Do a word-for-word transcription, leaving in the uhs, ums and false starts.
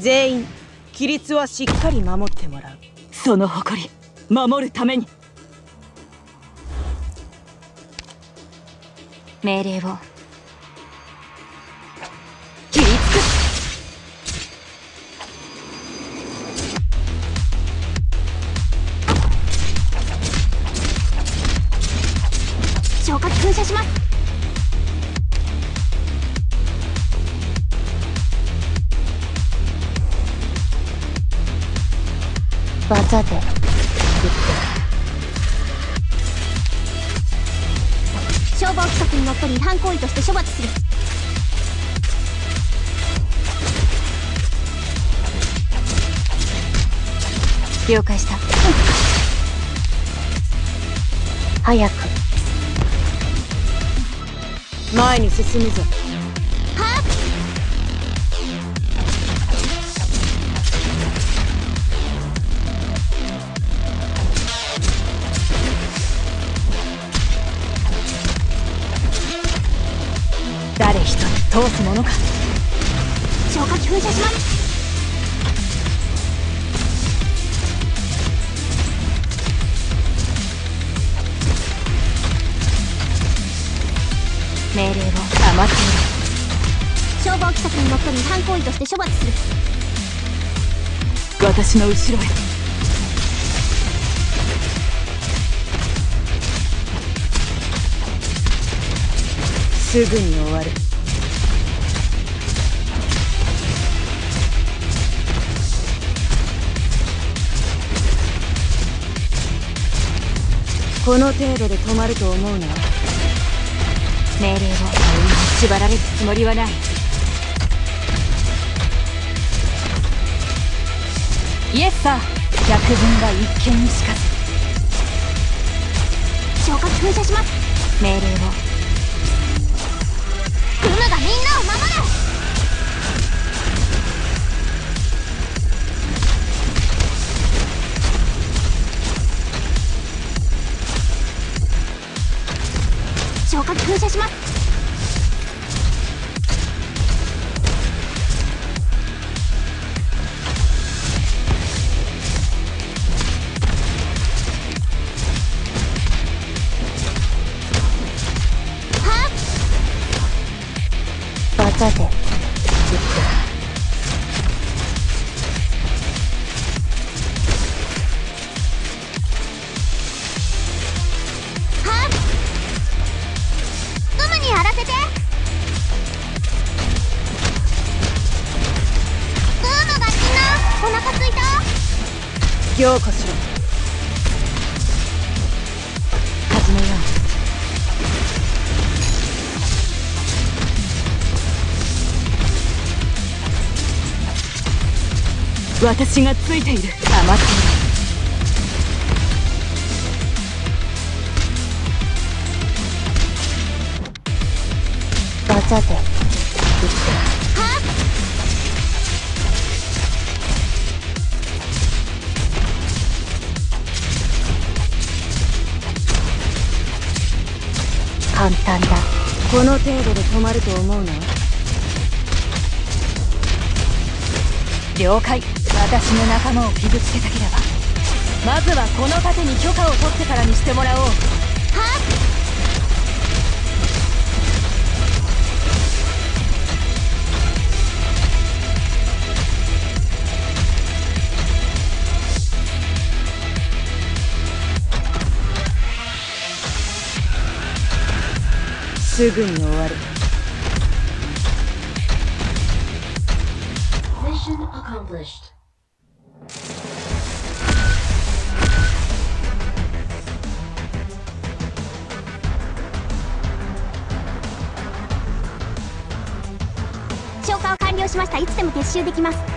全員規律はしっかり守ってもらう。その誇り守るために命令を切りつく。消火器噴射します。技で打って消防規則にのっとり違反行為として処罰する。了解した、うん、早く前に進むぞ。はっ通すものか。消火器噴射します。命令を余っている。消防規則にのっとり違反行為として処罰する。私の後ろへ。すぐに終わる。この程度で止まると思うな。命令を縛られるつもりはない。イエスさ、逆軍が一見にしかず。消火器噴射します。命令をグムがみんなを守る。消火器噴射します。はっ技で打った。はっやらせて。グームがみんなお腹すいた。ようこしろ。始めよう。私がついている。余っている。さて、はっ簡単だ。この程度で止まると思うの。了解。私の仲間を傷つけたければまずはこの盾に許可を取ってからにしてもらおう。はっすぐに終わる。消火を完了しました。いつでも撤収できます。